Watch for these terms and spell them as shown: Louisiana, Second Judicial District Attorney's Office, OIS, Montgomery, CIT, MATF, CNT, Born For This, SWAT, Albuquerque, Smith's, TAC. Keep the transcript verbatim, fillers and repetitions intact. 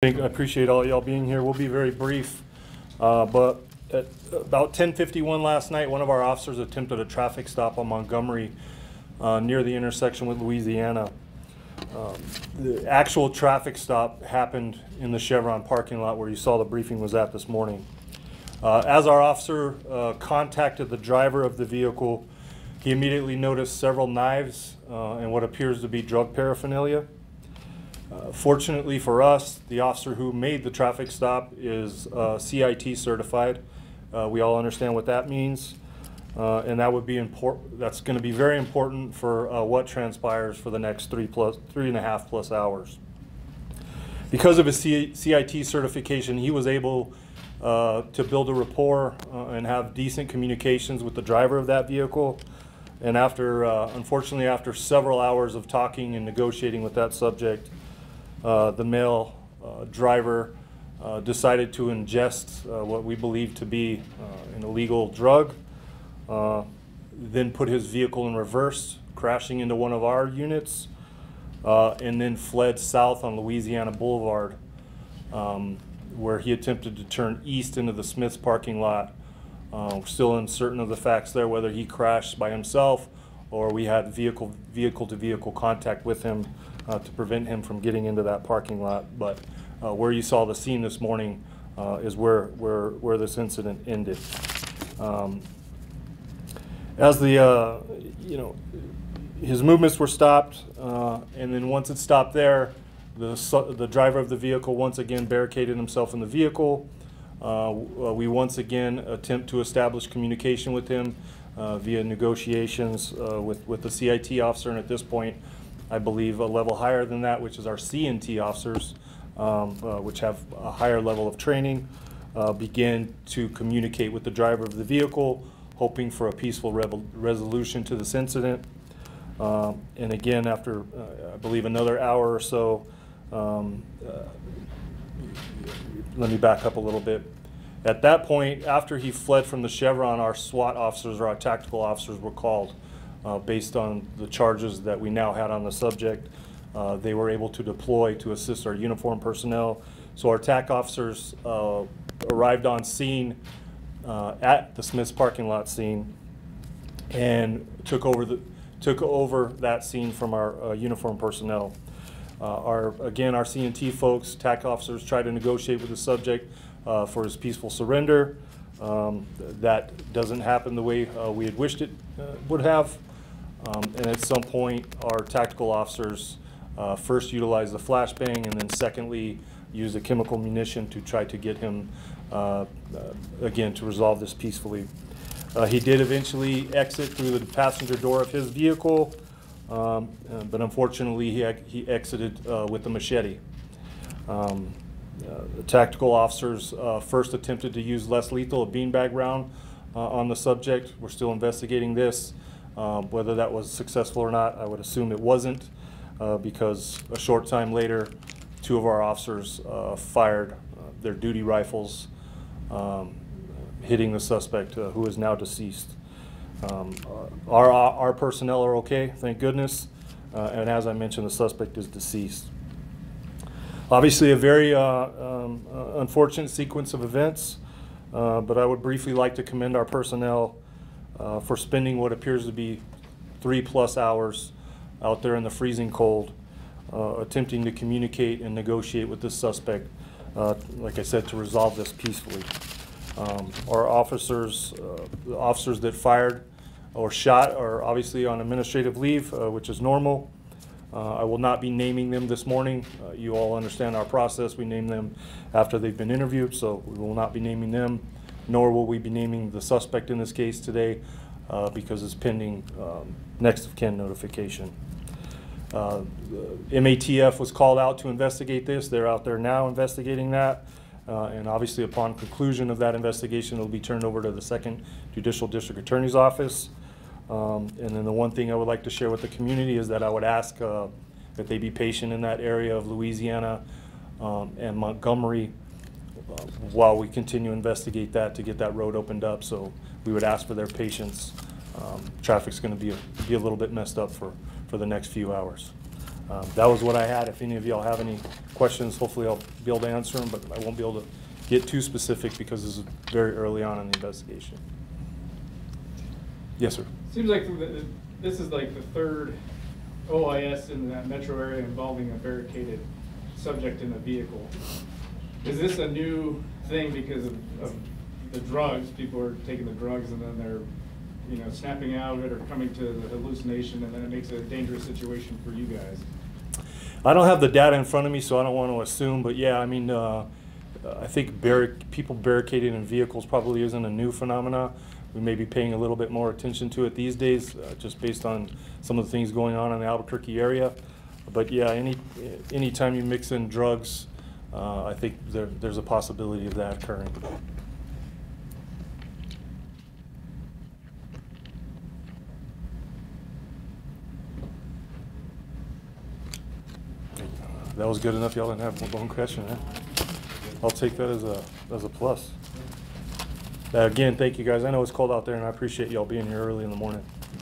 I appreciate all y'all being here. We'll be very brief, uh, but at about ten fifty-one last night, one of our officers attempted a traffic stop on Montgomery uh, near the intersection with Louisiana. Um, the actual traffic stop happened in the Chevron parking lot where you saw the briefing was at this morning. Uh, as our officer uh, contacted the driver of the vehicle, he immediately noticed several knives uh, and what appears to be drug paraphernalia. Uh, fortunately for us, the officer who made the traffic stop is uh, C I T certified. Uh, we all understand what that means, uh, and that would be important. That's going to be very important for uh, what transpires for the next three plus three and a half plus hours. Because of his C I T certification, he was able uh, to build a rapport uh, and have decent communications with the driver of that vehicle. And after, uh, unfortunately, after several hours of talking and negotiating with that subject, Uh, the male uh, driver uh, decided to ingest uh, what we believe to be uh, an illegal drug, uh, then put his vehicle in reverse, crashing into one of our units, uh, and then fled south on Louisiana Boulevard, um, where he attempted to turn east into the Smith's parking lot. Uh, still uncertain of the facts there, whether he crashed by himself or we had vehicle, vehicle to vehicle contact with him Uh, to prevent him from getting into that parking lot. But uh, where you saw the scene this morning uh, is where, where, where this incident ended. Um, as the, uh, you know, his movements were stopped, uh, and then once it stopped there, the, the driver of the vehicle once again barricaded himself in the vehicle. Uh, we once again attempt to establish communication with him uh, via negotiations uh, with, with the C I T officer, and at this point, I believe a level higher than that, which is our C N T officers, um, uh, which have a higher level of training, uh, begin to communicate with the driver of the vehicle, hoping for a peaceful resolution to this incident. Um, and again, after uh, I believe another hour or so, um, uh, let me back up a little bit. At that point, after he fled from the Chevron, our SWAT officers or our tactical officers were called. Uh, based on the charges that we now had on the subject, uh, they were able to deploy to assist our uniformed personnel. So our T A C officers uh, arrived on scene uh, at the Smith's parking lot scene and took over the took over that scene from our uh, uniformed personnel. Uh, our again, our C N T folks, T A C officers, tried to negotiate with the subject uh, for his peaceful surrender. Um, that doesn't happen the way uh, we had wished it uh, would have. Um, and at some point, our tactical officers uh, first utilized the flashbang, and then secondly, used a chemical munition to try to get him, uh, uh, again, to resolve this peacefully. Uh, he did eventually exit through the passenger door of his vehicle, um, but unfortunately, he, he exited uh, with a machete. Um, uh, the tactical officers uh, first attempted to use less lethal, a beanbag round, uh, on the subject. We're still investigating this. Uh, whether that was successful or not, I would assume it wasn't, uh, because a short time later, two of our officers uh, fired uh, their duty rifles, um, hitting the suspect, uh, who is now deceased. Um, our, our personnel are okay, thank goodness, uh, and as I mentioned, the suspect is deceased. Obviously, a very uh, um, unfortunate sequence of events, uh, but I would briefly like to commend our personnel Uh, for spending what appears to be three plus hours out there in the freezing cold, uh, attempting to communicate and negotiate with this suspect, uh, like I said, to resolve this peacefully. Um, our officers, uh, the officers that fired or shot are obviously on administrative leave, uh, which is normal. Uh, I will not be naming them this morning. Uh, you all understand our process. We name them after they've been interviewed, so we will not be naming them. Nor will we be naming the suspect in this case today, uh, because it's pending um, next of kin notification. Uh, M A T F was called out to investigate this. They're out there now investigating that. Uh, and obviously upon conclusion of that investigation, it'll be turned over to the Second Judicial District Attorney's Office. Um, and then the one thing I would like to share with the community is that I would ask uh, that they be patient in that area of Louisiana um, and Montgomery, Uh, while we continue to investigate that to get that road opened up. So we would ask for their patience. Um, traffic's going to be a, be a little bit messed up for, for the next few hours. Um, that was what I had. If any of y'all have any questions, hopefully I'll be able to answer them, but I won't be able to get too specific because this is very early on in the investigation. Yes, sir. Seems like the, this is like the third O I S in that metro area involving a barricaded subject in a vehicle. Is this a new thing because of, of the drugs? People are taking the drugs and then they're, you know, snapping out of it or coming to the hallucination, and then it makes it a dangerous situation for you guys. I don't have the data in front of me, so I don't want to assume, but yeah, I mean, uh, I think barric people barricaded in vehicles probably isn't a new phenomena. We may be paying a little bit more attention to it these days, uh, just based on some of the things going on in the Albuquerque area. But yeah, any anytime you mix in drugs, uh, I think there, there's a possibility of that occurring. That was good enough. Y'all didn't have one question, huh? I'll take that as a as a plus. Uh, again, thank you guys. I know it's cold out there, and I appreciate y'all being here early in the morning.